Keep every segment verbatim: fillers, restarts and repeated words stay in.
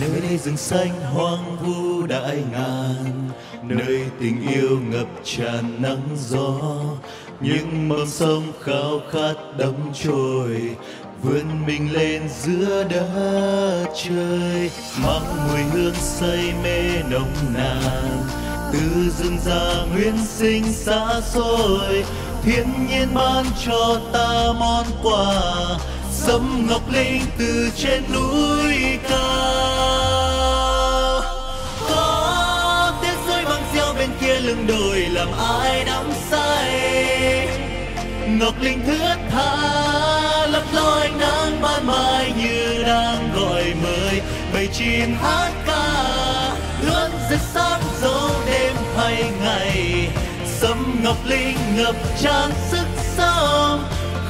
Nơi đây rừng xanh hoang vu đại ngàn, nơi tình yêu ngập tràn nắng gió. Những mầm sông khao khát đắm trôi, vươn mình lên giữa đất trời. Mang mùi hương say mê nồng nàn, từ rừng già nguyên sinh xa xôi. Thiên nhiên ban cho ta món quà, sâm ngọc linh từ trên núi cao. Có tiếng rơi vang reo bên kia lưng đồi làm ai đắm say. Ngọc linh thướt tha lấp lói nắng ban mai như đang gọi mời. Bầy chim hát ca luôn rất sáng dấu đêm hay ngày. Sâm ngọc linh ngập tràn sức sống,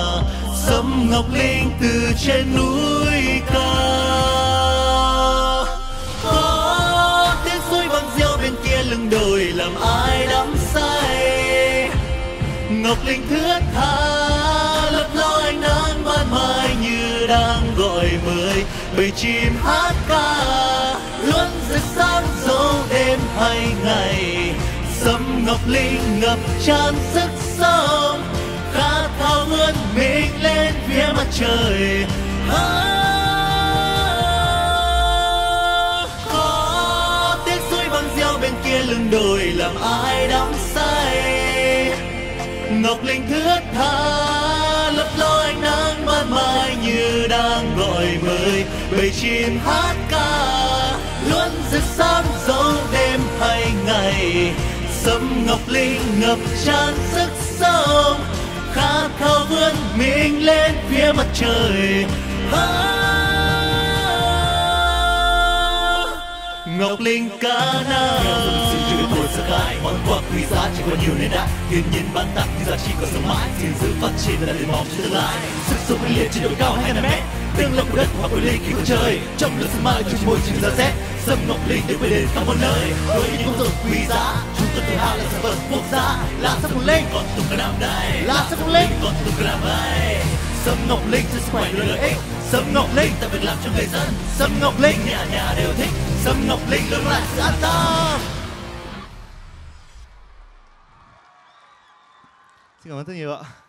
sâm ngọc linh từ trên núi cao. Có tiếng suối vang reo bên kia lưng đồi làm ai đắm say. Ngọc linh thướt tha lấp lói nắng ban mai như đang gọi mời. Bầy chim hát ca luôn rất sáng dấu đêm hay ngày. Sâm ngọc linh ngập tràn sức sống, khát khao vươn mình lên phía mặt trời. Ah, có tiếng suối vang reo bên kia lưng đồi làm ai đắm say. Ngọc linh thướt tha lấp lói nắng ban mai như đang gọi mời. Bầy chim hát ca luôn rực sáng dấu đêm hay ngày. Sâm ngọc linh ngập tràn sức sống, khát khao vươn mình lên phía mặt trời. Ah, ngọc linh ca nào món quà quý giá chỉ còn nhiều nơi đại. Thiên nhiên ban tặng những giá trị còn sống mãi, gìn giữ phát triển là để mong cho tương lai. Sức sống mãnh liệt trên độ cao hai ngàn mét, tiếng lòng của đất hòa với lý khí của trời. Trong lửa sương mai ở trên môi trường giá rét, sâm ngọc linh được gửi đến khắp mọi nơi. Với những công dụng quý giá, chúng tôi tự hào là sản vật quốc gia, là sâm ngọc linh còn tùng cả năm đây, là sâm ngọc linh còn tùng cả năm đây. Sâm ngọc linh cho sức khỏe nhiều lợi ích, sâm ngọc linh tạo việc làm cho người dân, sâm ngọc linh nhà nhà đều thích, sâm ngọc linh luôn là sự an tâm. Xin cảm ơn rất nhiều ạ.